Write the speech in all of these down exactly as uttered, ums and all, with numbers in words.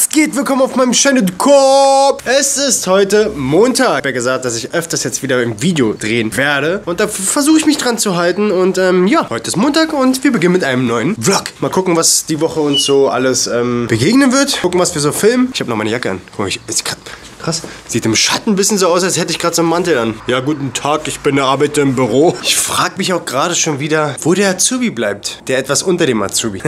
Was geht? Willkommen auf meinem Channel-Korb. Es ist heute Montag. Ich habe ja gesagt, dass ich öfters jetzt wieder ein Video drehen werde. Und da versuche ich mich dran zu halten. Und ähm, ja, heute ist Montag und wir beginnen mit einem neuen Vlog. Mal gucken, was die Woche uns so alles ähm, begegnen wird. Gucken, was wir so filmen. Ich habe noch meine Jacke an. Guck mal, ich... ich kann krass. Sieht im Schatten ein bisschen so aus, als hätte ich gerade so einen Mantel an. Ja, guten Tag, ich bin der Arbeiter im Büro. Ich frage mich auch gerade schon wieder, wo der Azubi bleibt. Der etwas unter dem Azubi.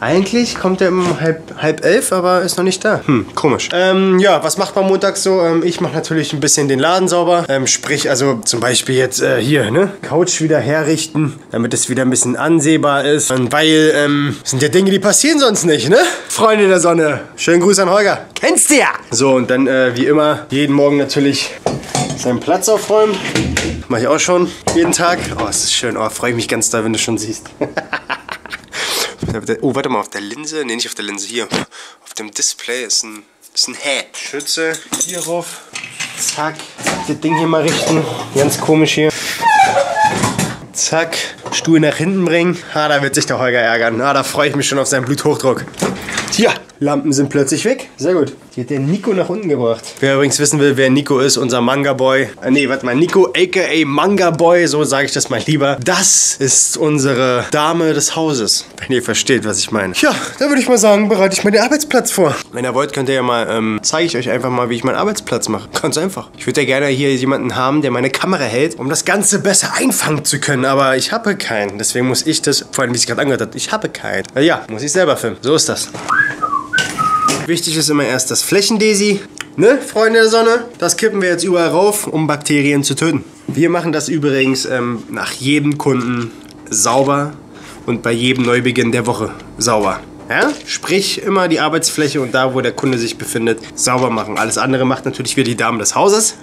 Eigentlich kommt er um halb, halb elf, aber ist noch nicht da. Hm, komisch. Ähm, ja, was macht man montags so? Ähm, ich mache natürlich ein bisschen den Laden sauber. Ähm, sprich, also zum Beispiel jetzt äh, hier, ne? Couch wieder herrichten, damit es wieder ein bisschen ansehbar ist. Und weil, ähm, sind ja Dinge, die passieren sonst nicht, ne? Freunde der Sonne. Schönen Gruß an Holger. Kennst du ja! So, und dann, äh, wie immer, jeden Morgen natürlich seinen Platz aufräumen. Mache ich auch schon jeden Tag. Oh, es ist schön. Oh, freue ich mich ganz da, wenn du schon siehst. Oh, warte mal, auf der Linse? Ne, nicht auf der Linse, hier. Auf dem Display ist ein, ist ein Hä. Schütze. Hier rauf. Zack. Das Ding hier mal richten. Ganz komisch hier. Zack. Stuhl nach hinten bringen. Ah, da wird sich der Holger ärgern. Ah, da freue ich mich schon auf seinen Bluthochdruck. Tja, Lampen sind plötzlich weg. Sehr gut. Die hat der Nico nach unten gebracht. Wer übrigens wissen will, wer Nico ist, unser Manga-Boy. Äh, nee, warte mal, Nico aka Manga-Boy, so sage ich das mal lieber. Das ist unsere Dame des Hauses, wenn ihr versteht, was ich meine. Ja, da würde ich mal sagen, bereite ich mal den Arbeitsplatz vor. Wenn ihr wollt, könnt ihr ja mal, ähm, zeige ich euch einfach mal, wie ich meinen Arbeitsplatz mache. Ganz einfach. Ich würde ja gerne hier jemanden haben, der meine Kamera hält, um das Ganze besser einfangen zu können. Aber ich habe keinen. Deswegen muss ich das, vor allem wie es gerade angehört hat, ich habe keinen. Na ja, muss ich selber filmen. So ist das. Wichtig ist immer erst das Flächendesi, ne, Freunde der Sonne? Das kippen wir jetzt überall rauf, um Bakterien zu töten. Wir machen das übrigens ähm, nach jedem Kunden sauber und bei jedem Neubeginn der Woche sauber. Ja? Sprich, immer die Arbeitsfläche und da, wo der Kunde sich befindet, sauber machen. Alles andere macht natürlich wieder die Dame des Hauses.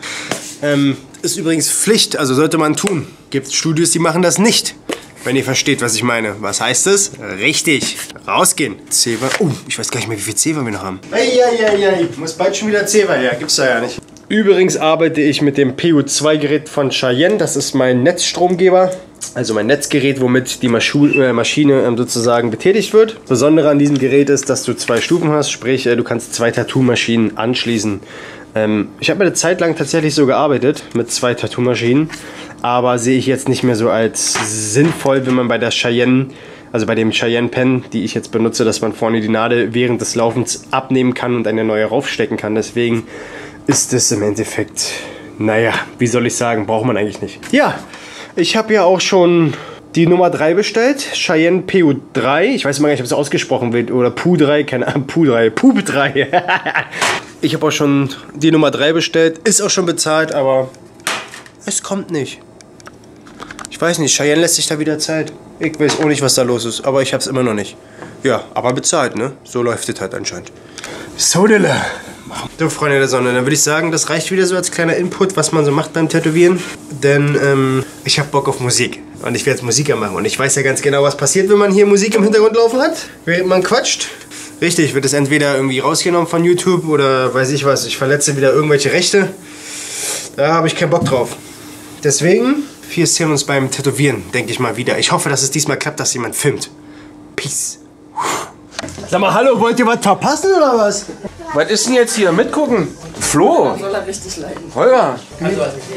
Ähm, ist übrigens Pflicht, also sollte man tun. Gibt Studios, die machen das nicht. Wenn ihr versteht, was ich meine. Was heißt es? Richtig. Rausgehen. Zewa. Oh, ich weiß gar nicht mehr, wie viel Zewa wir noch haben. Eieieiei. Muss bald schon wieder Zewa her. Gibt's da ja nicht. Übrigens arbeite ich mit dem P U zwei Gerät von Cheyenne. Das ist mein Netzstromgeber. Also mein Netzgerät, womit die Maschine sozusagen betätigt wird. Das Besondere an diesem Gerät ist, dass du zwei Stufen hast. Sprich, du kannst zwei Tattoo-Maschinen anschließen. Ich habe eine Zeit lang tatsächlich so gearbeitet mit zwei Tattoo-Maschinen. Aber sehe ich jetzt nicht mehr so als sinnvoll, wenn man bei der Cheyenne, also bei dem Cheyenne Pen, die ich jetzt benutze, dass man vorne die Nadel während des Laufens abnehmen kann und eine neue raufstecken kann. Deswegen ist es im Endeffekt, naja, wie soll ich sagen, braucht man eigentlich nicht. Ja, ich habe ja auch schon die Nummer drei bestellt, Cheyenne P U drei. Ich weiß immer gar nicht, ob es ausgesprochen wird. Oder P U drei, keine Ahnung, P U drei, P U drei. Ich habe auch schon die Nummer drei bestellt, ist auch schon bezahlt, aber es kommt nicht. Ich weiß nicht, Cheyenne lässt sich da wieder Zeit. Ich weiß auch nicht, was da los ist, aber ich hab's immer noch nicht. Ja, aber bezahlt, ne? So läuft es halt anscheinend. So, Dille. So, Freunde der Sonne, dann würde ich sagen, das reicht wieder so als kleiner Input, was man so macht beim Tätowieren. Denn, ähm, ich hab Bock auf Musik. Und ich werde jetzt Musiker machen. Und ich weiß ja ganz genau, was passiert, wenn man hier Musik im Hintergrund laufen hat. Während man quatscht. Richtig, wird es entweder irgendwie rausgenommen von YouTube oder weiß ich was. Ich verletze wieder irgendwelche Rechte. Da habe ich keinen Bock drauf. Deswegen... Wir sehen uns beim Tätowieren, denke ich mal, wieder. Ich hoffe, dass es diesmal klappt, dass jemand filmt. Peace. Sag mal, hallo, wollt ihr was verpassen oder was? Was ist denn jetzt hier? Mitgucken? Flo? Soll er richtig leiden. Holger. Wir,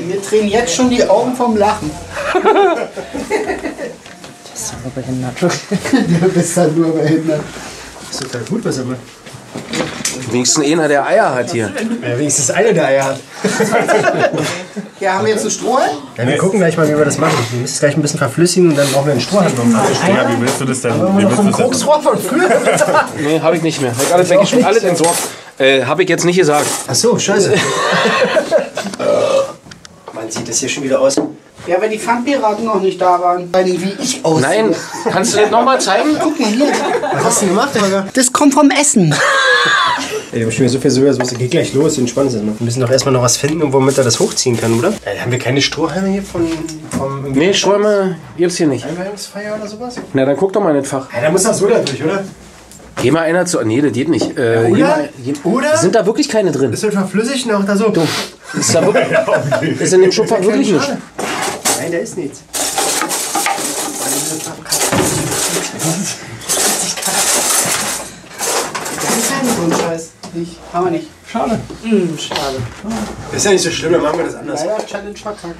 wir drehen jetzt schon die Augen vom Lachen. Das ist aber behindert. Du bist halt nur behindert. Das ist total gut, was er macht. Wenigstens einer, der Eier hat hier. Ja, wenigstens einer, der Eier hat. Ja, haben wir jetzt einen Strohhalm? Ja, wir gucken gleich mal, wie wir das machen. Wir müssen es gleich ein bisschen verflüssigen und dann brauchen wir einen Strohhalm. Ja, wie willst du das denn? Wie willst du das Koksrohr von früher? Nee, hab ich nicht mehr. Hab ich alles weggeschmissen, alles entsorgt. Äh, hab ich jetzt nicht gesagt. Ach so, scheiße. Man sieht das hier schon wieder aus. Ja, wenn die Pfandpiraten noch nicht da waren, weil die wie ich aussehe. Nein, kannst du das nochmal zeigen? Guck mal hier. Was hast du denn gemacht, Holger? Das kommt vom Essen. Ey, wir haben schon wieder so viel Sojasauce. Geht gleich los, entspann es erstmal. Wir müssen doch erstmal noch was finden, womit er das hochziehen kann, oder? Ey, haben wir keine Strohhalme hier von... vom nee, Strohhalme gibt's hier nicht. Einweihungsfeier oder sowas? Na, dann guck doch mal in das Fach. Ja, da muss doch so da durch, oder? Geh mal einer zu... Nee, das geht nicht. Äh, oder? Mal, je, oder? Sind da wirklich keine drin? Ist das verflüssigt noch da so? Du, ist da wirklich... Ist in dem Schubfach ja wirklich nicht. Nein, da ist nichts. Das ist so einen Scheiß nicht. Haben wir nicht. Schade. Mm, schade. Ist ja nicht so schlimm, dann machen wir das anders. Leider Challenge verkackt.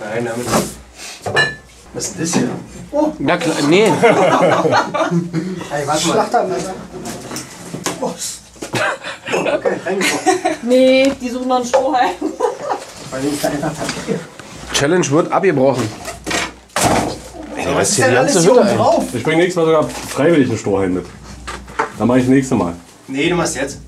Nein, damit. Was ist das hier? Oh. Na klar, nee. Hey, warte mal. Schlachtermesser. Oh. Okay, nee, die suchen noch einen Strohhalm. Challenge wird abgebrochen. Ey, so, was ist denn alles hier oben drauf? Ich bringe nächstes Mal sogar freiwillig einen Strohhalm mit. Dann mache ich das nächste Mal. Nee, du machst jetzt.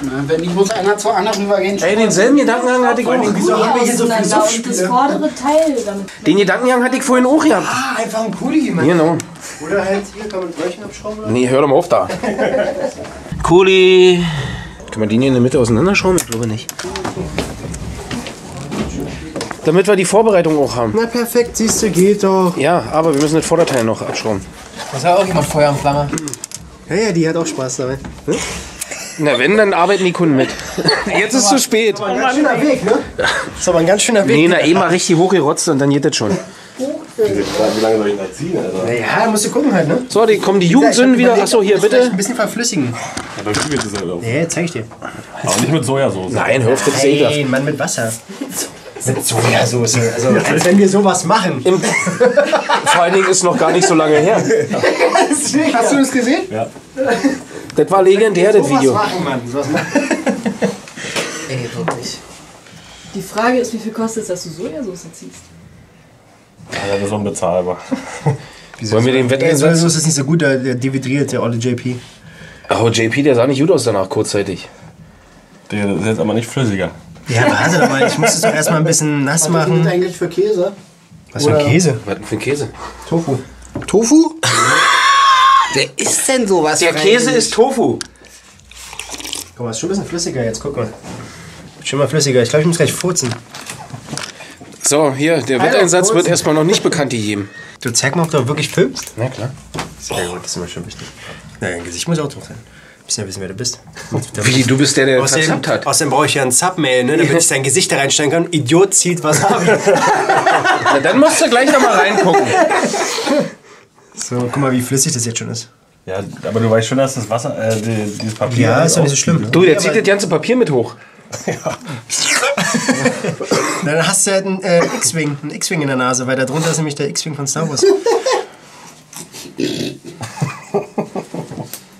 Wenn ich muss einer zur anderen übergehen. Ey, denselben Gedankengang hatte ich auch. Wieso haben wir hier so viel Suffspiele? Das vordere Teil damit. Den Gedankengang hatte ich vorhin auch gehabt. Ah, einfach ein Kuli, Mann. Genau. Oder halt hier, kann man Röhrchen abschrauben? Oder? Nee, hör doch mal auf da. Kuli. Können wir den hier in der Mitte auseinanderschrauben? Ich glaube nicht. Damit wir die Vorbereitung auch haben. Na perfekt, siehst du, geht doch. Ja, aber wir müssen das Vorderteil noch abschrauben. Das hat auch jemand Feuer und Flamme. Ja, ja, die hat auch Spaß dabei. Hm? Na wenn, dann arbeiten die Kunden mit. Jetzt ist es zu spät. Das ist aber ein ganz schöner Weg, ne? Das ist aber ein ganz schöner Weg. Nee, na eh mal richtig hochgerotzt und dann geht das schon. Wie lange soll ich da ziehen, Alter? Na ja, musst du gucken halt, ne? So, die kommen die Jugendsünden wieder. Achso, hier, bitte. Ein bisschen verflüssigen. Ja, dann kriegen wir das halt auf. Nee, zeig ich dir. Aber nicht mit Sojasauce. Nein, hör auf, das ist ekelhaft. Nein, Mann, mit Wasser. Mit Sojasauce. Also, ja, als wenn wir sowas machen. Im Vor allen Dingen ist noch gar nicht so lange her. Ja. Hast du das gesehen? Ja. Das war legendär, das Video. Was machen, Mann? Was machen? Ey, wirklich. Die Frage ist, wie viel kostet es, dass du Sojasauce ziehst? Ja, das ist unbezahlbar. Wieso wollen wir den Wetteinsatz? Sojasauce ist nicht so gut, der dividiert, der olle J P. Oh, J P, der sah nicht gut aus danach, kurzzeitig. Der ist jetzt aber nicht flüssiger. Ja, warte mal, ich muss es doch erstmal ein bisschen nass was machen. Was ist das eigentlich für Käse? Was für ein Käse? Was für ein Käse? Tofu. Tofu? Wer ist denn sowas? Der Käse ist Tofu. Guck mal, ist schon ein bisschen flüssiger jetzt, guck mal. Schon mal flüssiger, ich glaube, ich muss gleich furzen. So, hier, der Wetteinsatz wird erstmal noch nicht bekannt gegeben. Du zeig mal, ob du wirklich filmst. Na klar. Sehr gut, das ist mir schon wichtig. Na, dein Gesicht muss auch drauf sein. Ich muss ja wissen, wer du bist. Wie, du bist der, der das verzapft hat? Außerdem brauche ich ja ein Submail, ne, damit ich dein Gesicht da reinstellen kann. Idiot zieht was ab. Na, dann musst du gleich nochmal reingucken. So, guck mal, wie flüssig das jetzt schon ist. Ja, aber du weißt schon, dass das Wasser, äh, dieses Papier... Ja, ist doch nicht so schlimm. Du, der zieht das ganze Papier mit hoch. Ja. Na, dann hast du halt einen äh, X-Wing, einen X-Wing in der Nase, weil da drunter ist nämlich der X-Wing von Star Wars.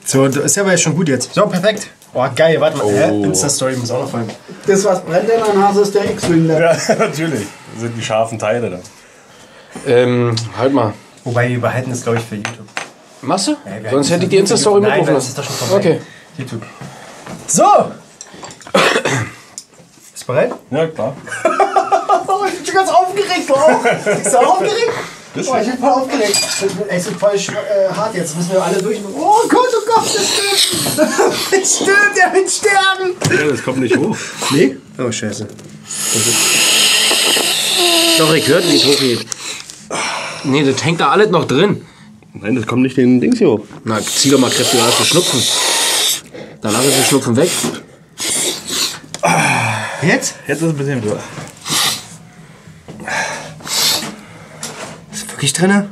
So, ist ja aber jetzt schon gut jetzt. So, perfekt. Oh, geil, warte mal. Oh. Insta-Story muss auch noch fallen. Das, was brennt in der Nase, ist der X-Wing da. Ja, natürlich. Das sind die scharfen Teile da. Ähm, halt mal. Wobei, wir behalten das, glaube ich, für YouTube. Machst du? Ja, sonst hätte ich die Insta-Story mitbekommen. Nein, das ist doch schon vorbei. Okay. YouTube. So! Bist du bereit? Ja, klar. Ich bin schon ganz aufgeregt, auch. Bist du aufgeregt? Oh, ich bin voll aufgeregt. Es ist voll äh, hart jetzt. Müssen wir alle durch. Oh Gott, oh Gott, das stimmt. Das stimmt, der wird sterben. Ja, das kommt nicht hoch. Nee? Oh, scheiße. Doch, ich hörte nicht hochgeht. Nee, das hängt da alles noch drin. Nein, das kommt nicht den Dings hier hoch. Na, zieh doch mal kräftig, da hast du Schnupfen. Da lass ich den Schnupfen weg. Jetzt? Jetzt ist es ein bisschen durch. Ist wirklich drin?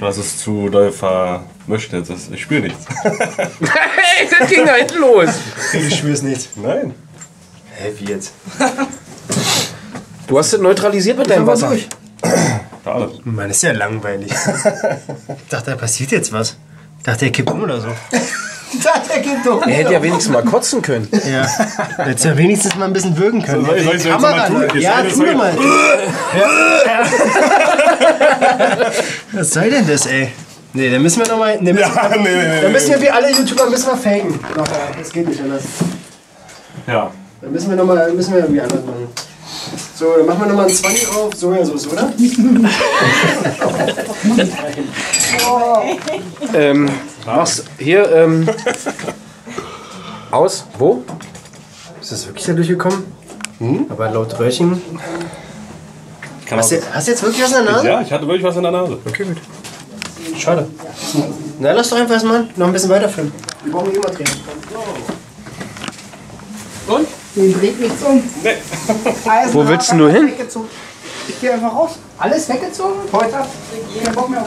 Du hast es zu doll vermischt jetzt. Ich spüre nichts. Hey, das ging da hinten los. Ich spür's nicht. Nein. Hey, wie jetzt? Du hast es neutralisiert mit deinem Wasser. Durch. Mann, ist ja langweilig. Ich dachte, da passiert jetzt was. Ich dachte, er kippt um oder so. Ich dachte, er kippt um. Er hätte ja wenigstens mal kotzen können. Ja. Er hätte ja wenigstens mal ein bisschen würgen können. So, soll ich, soll ich die Kamera mal tun? Ja, tu mal. Ja. Was soll denn das, ey? Nee, dann müssen wir nochmal. Nee, ja, nee, nee, dann müssen wir wie alle YouTuber müssen wir faken. Das geht nicht anders. Ja. Dann müssen wir nochmal irgendwie anders machen. So, dann machen wir nochmal einen Zwanni auf Sojasauce, oder? Oh. Ähm, mach's hier, ähm, aus, wo? Ist das wirklich da durchgekommen? Hm? Aber laut Röhrchen. Hast du, hast du jetzt wirklich was in der Nase? Ja, ich hatte wirklich was in der Nase. Okay, gut. Schade. Na, lass doch einfach erstmal noch ein bisschen weiterfilmen. Wir brauchen immer drehen. Und? Den dreht nichts um. Nee. Wo willst du nur hin? Weggezogen. Ich gehe einfach raus. Alles weggezogen? Heute. Kein Bock mehr.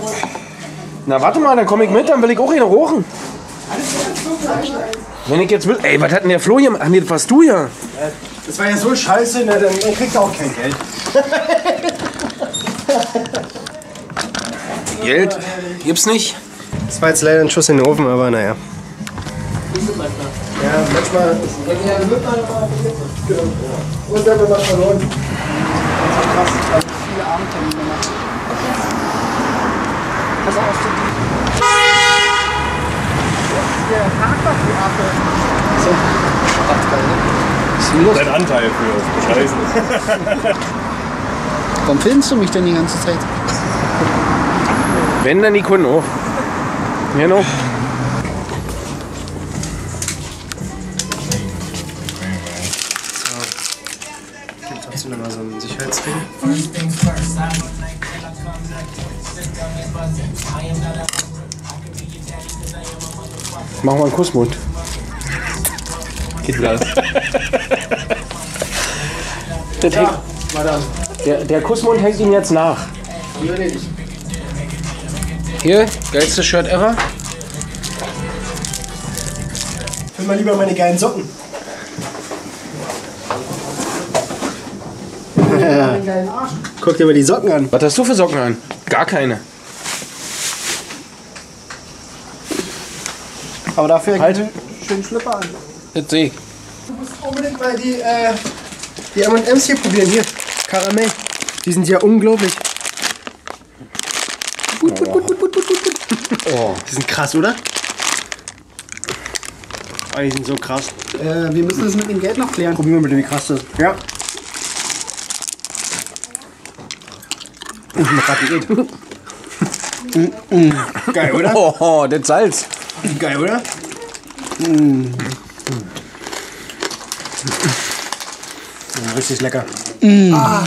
Na warte mal, dann komme ich mit, dann will ich auch hier noch rochen. Wenn ich jetzt will. Ey, was hat denn der Flo hier? Ach nee, das warst du ja. Das war ja so scheiße, ne? Dann kriegt er auch kein Geld. Geld gibt's nicht. Das war jetzt leider ein Schuss in den Ofen, aber naja. Ja, manchmal. Und dann wird was verloren. Das ist krass. Viele Abendtermine gemacht. Pass auf, dein Anteil für Scheiße. Warum filmst du mich denn die ganze Zeit? Wenn, dann die Kunden auch. Genau. Nochmal so ein Sicherheitsring. Mach mal einen Kussmund. Geht klar. Der, ja, der, der Kussmund hängt ihm jetzt nach. Hier, geilstes Shirt ever. Film mal lieber meine geilen Socken. Ja. Guck dir mal die Socken an. Was hast du für Socken an? Gar keine. Aber dafür halt einen schönen Schlüpper an. Jetzt seh ich. Du musst unbedingt mal die, äh, die M und M's hier probieren. Hier, Karamell. Die sind ja unglaublich. Gut, gut, gut, gut, gut, gut, gut, gut. Oh. Die sind krass, oder? Oh, die sind so krass. Äh, wir müssen das mit dem Geld noch klären. Probieren wir mit dem krass das. Ja. Geil, oder? Oh, oh, das Salz. Geil, oder? Mm. Richtig lecker. Mm. Ah.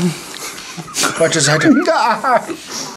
Falsche Seite.